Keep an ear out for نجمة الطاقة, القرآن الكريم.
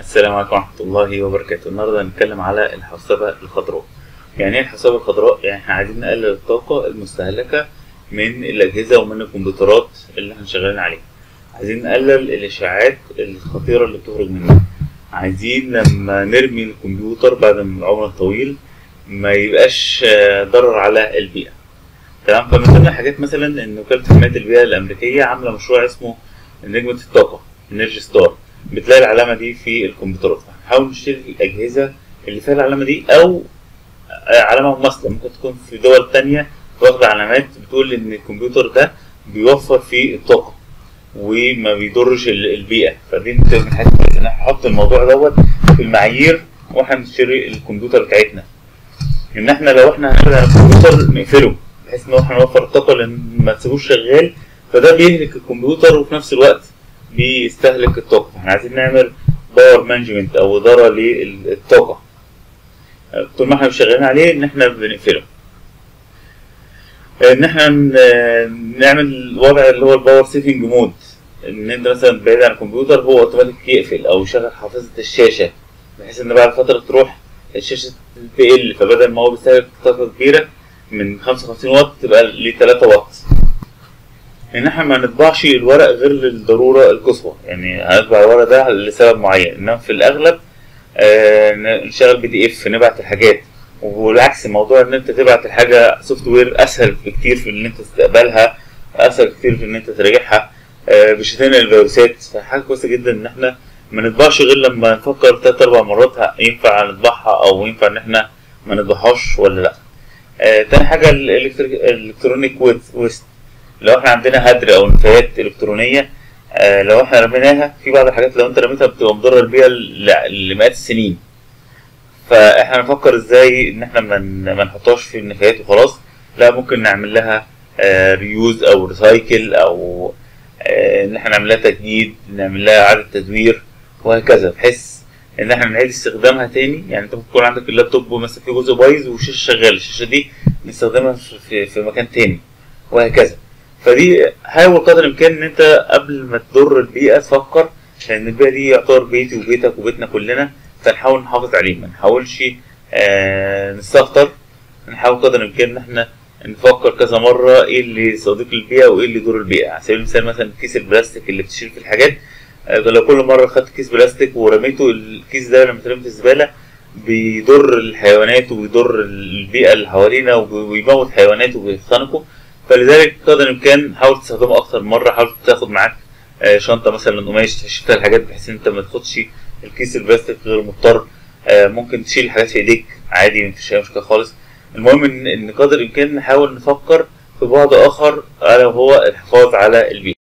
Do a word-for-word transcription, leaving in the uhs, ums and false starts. السلام عليكم ورحمة الله وبركاته. النهارده هنتكلم على الحوسبة الخضراء. يعني ايه الحوسبة الخضراء؟ يعني احنا عايزين نقلل الطاقة المستهلكة من الأجهزة ومن الكمبيوترات اللي احنا شغالين عليها. عايزين نقلل الإشعاعات الخطيرة اللي بتخرج منها. عايزين لما نرمي الكمبيوتر بعد العمر الطويل ما يبقاش ضرر على البيئة. تمام؟ فمن ضمن الحاجات مثلا إن وكالة حماية البيئة الأمريكية عاملة مشروع اسمه نجمة الطاقة Energy Star. بتلاقي العلامه دي في الكمبيوترات، فهنحاول نشتري الاجهزه اللي فيها العلامه دي او علامه مماثله، ممكن تكون في دول ثانيه واخده علامات بتقول ان الكمبيوتر ده بيوفر فيه الطاقه وما بيضرش البيئه. فدي من الحاجات اللي احنا هنحط الموضوع دوت في المعايير واحنا بنشتري الكمبيوتر بتاعتنا، ان احنا لو احنا هنرجع الكمبيوتر نقفله بحيث ان احنا نوفر الطاقه لان ما تسيبوش شغال، فده بيهلك الكمبيوتر وفي نفس الوقت بيستهلك الطاقة. احنا عايزين نعمل باور مانجمنت او ادارة للطاقة. طول ما احنا شغالين عليه ان احنا بنقفله. ان احنا نعمل وضع اللي هو الباور سيفنج مود، ان انت مثلا بعيد عن الكمبيوتر هو اوتوماتيك يقفل او يشغل حافظة الشاشة بحيث ان بعد فترة تروح الشاشة تقل، فبدل ما هو بيستهلك طاقة كبيرة من خمسة وخمسين واط تبقى ل ثلاثة واط. ان احنا ما نطبعش الورق غير للضروره القصوى، يعني هنطبع الورق ده لسبب معين، انما في الاغلب آه نشتغل بي دي اف نبعت الحاجات، والعكس موضوع ان انت تبعت الحاجه سوفت وير اسهل بكتير في ان انت تستقبلها، اسهل كتير في ان انت تراجعها، آه مش هتنقل فيروسات، فحاجه كويسه جدا ان احنا ما نطبعش غير لما نفكر تلات اربع مرات ينفع نطبعها او ينفع ان احنا ما نطبعهاش ولا لا. آه تاني حاجه الالكترونيك ويست، لو احنا عندنا هدر او نفايات الكترونيه آه لو احنا رميناها، في بعض الحاجات لو انت رميتها بتبقى مضره بيها لمئات السنين، فاحنا نفكر ازاي ان احنا ما نحطهاش في النفايات وخلاص، لا ممكن نعمل لها آه ريوز او ريسايكل او آه ان احنا نعمل لها تجديد، نعمل لها اعاده تدوير وهكذا، بحيث ان احنا نعيد استخدامها تاني. يعني انت ممكن يكون عندك اللابتوب مثلا فيه جزء بايظ والشاشه شغاله، الشاشه دي نستخدمها في, في مكان تاني وهكذا. فدي حاول قدر الامكان ان انت قبل ما تضر البيئه تفكر، لان البيئه دي يعتبر بيتي وبيتك وبيتنا كلنا، فنحاول نحافظ عليه، ما نحاولش آه نستهتر، نحاول قدر الامكان ان احنا نفكر كذا مره ايه اللي صديق للبيئه وايه اللي يضر البيئه. على سبيل المثال مثلا كيس البلاستيك اللي بتشيل في الحاجات، آه لو كل مره خدت كيس بلاستيك ورميته، الكيس ده لما ترميه في الزباله بيضر الحيوانات وبيضر البيئه اللي حوالينا وبيموت حيوانات وبيختنقوا، فلذلك قدر الامكان حاول تستخدمه اكتر مره. حاول تاخد معاك شنطه مثلا قماش تحشي فيها الحاجات بحيث ان انت ما تاخدش الكيس البلاستيك غير مضطر، ممكن تشيل الحاجات في ايديك عادي مفيش اي مشكله خالص. المهم ان قدر الامكان نحاول نفكر في بعد اخر على هو الحفاظ على البيئه.